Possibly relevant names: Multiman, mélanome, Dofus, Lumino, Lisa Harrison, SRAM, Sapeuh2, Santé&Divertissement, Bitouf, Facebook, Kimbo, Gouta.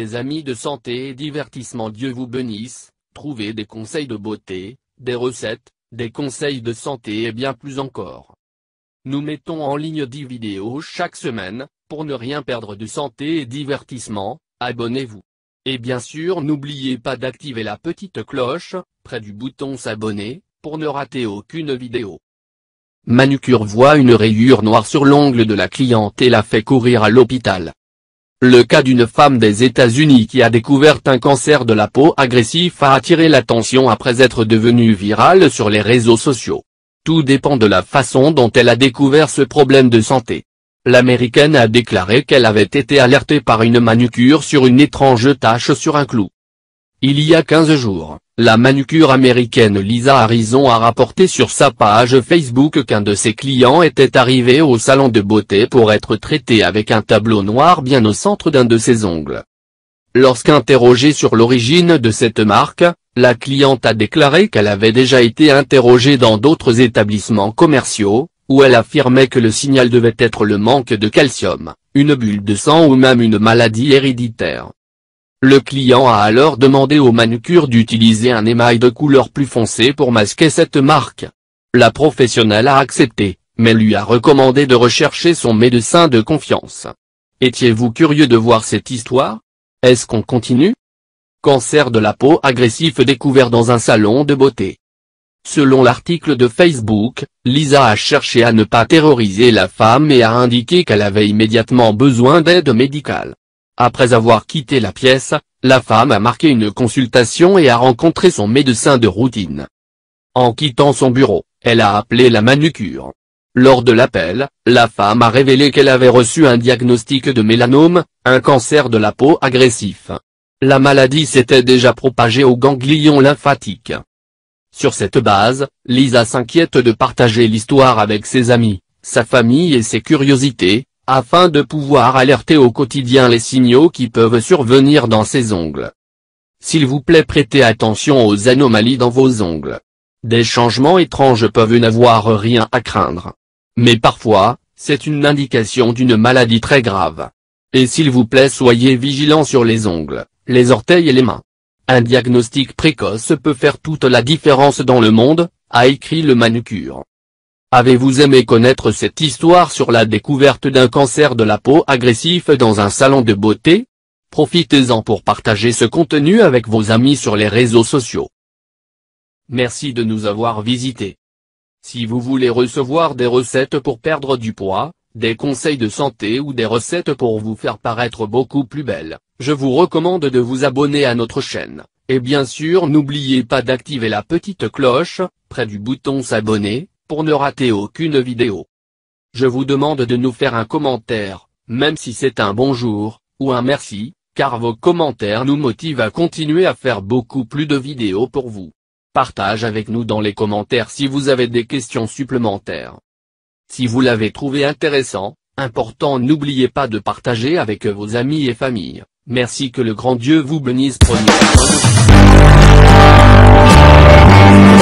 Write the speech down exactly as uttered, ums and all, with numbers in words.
les amis de santé et divertissement. Dieu vous bénisse, trouvez des conseils de beauté, des recettes, des conseils de santé et bien plus encore. Nous mettons en ligne dix vidéos chaque semaine, pour ne rien perdre de santé et divertissement, abonnez-vous. Et bien sûr n'oubliez pas d'activer la petite cloche, près du bouton s'abonner, pour ne rater aucune vidéo. Manucure voit une rayure noire sur l'ongle de la cliente et la fait courir à l'hôpital. Le cas d'une femme des États-Unis qui a découvert un cancer de la peau agressif a attiré l'attention après être devenue virale sur les réseaux sociaux. Tout dépend de la façon dont elle a découvert ce problème de santé. L'Américaine a déclaré qu'elle avait été alertée par une manucure sur une étrange tache sur un clou. Il y a quinze jours, la manucure américaine Lisa Harrison a rapporté sur sa page Facebook qu'un de ses clients était arrivé au salon de beauté pour être traité avec un tableau noir bien au centre d'un de ses ongles. Lorsqu'interrogée sur l'origine de cette marque, la cliente a déclaré qu'elle avait déjà été interrogée dans d'autres établissements commerciaux, où elle affirmait que le signal devait être le manque de calcium, une bulle de sang ou même une maladie héréditaire. Le client a alors demandé au manucure d'utiliser un émail de couleur plus foncé pour masquer cette marque. La professionnelle a accepté, mais lui a recommandé de rechercher son médecin de confiance. Étiez-vous curieux de voir cette histoire? Est-ce qu'on continue? Cancer de la peau agressif découvert dans un salon de beauté. Selon l'article de Facebook, Lisa a cherché à ne pas terroriser la femme et a indiqué qu'elle avait immédiatement besoin d'aide médicale. Après avoir quitté la pièce, la femme a marqué une consultation et a rencontré son médecin de routine. En quittant son bureau, elle a appelé la manucure. Lors de l'appel, la femme a révélé qu'elle avait reçu un diagnostic de mélanome, un cancer de la peau agressif. La maladie s'était déjà propagée aux ganglions lymphatiques. Sur cette base, Lisa s'inquiète de partager l'histoire avec ses amis, sa famille et ses curiosités, afin de pouvoir alerter au quotidien les signaux qui peuvent survenir dans ses ongles. S'il vous plaît, prêtez attention aux anomalies dans vos ongles. Des changements étranges peuvent n'avoir rien à craindre. Mais parfois, c'est une indication d'une maladie très grave. Et s'il vous plaît, soyez vigilants sur les ongles, les orteils et les mains. Un diagnostic précoce peut faire toute la différence dans le monde, a écrit le manucure. Avez-vous aimé connaître cette histoire sur la découverte d'un cancer de la peau agressif dans un salon de beauté? Profitez-en pour partager ce contenu avec vos amis sur les réseaux sociaux. Merci de nous avoir visités. Si vous voulez recevoir des recettes pour perdre du poids, des conseils de santé ou des recettes pour vous faire paraître beaucoup plus belle, je vous recommande de vous abonner à notre chaîne, et bien sûr n'oubliez pas d'activer la petite cloche, près du bouton s'abonner, pour ne rater aucune vidéo. Je vous demande de nous faire un commentaire, même si c'est un bonjour, ou un merci, car vos commentaires nous motivent à continuer à faire beaucoup plus de vidéos pour vous. Partagez avec nous dans les commentaires si vous avez des questions supplémentaires. Si vous l'avez trouvé intéressant, important, n'oubliez pas de partager avec vos amis et famille. Merci, que le grand Dieu vous bénisse. Prenez soin de vous.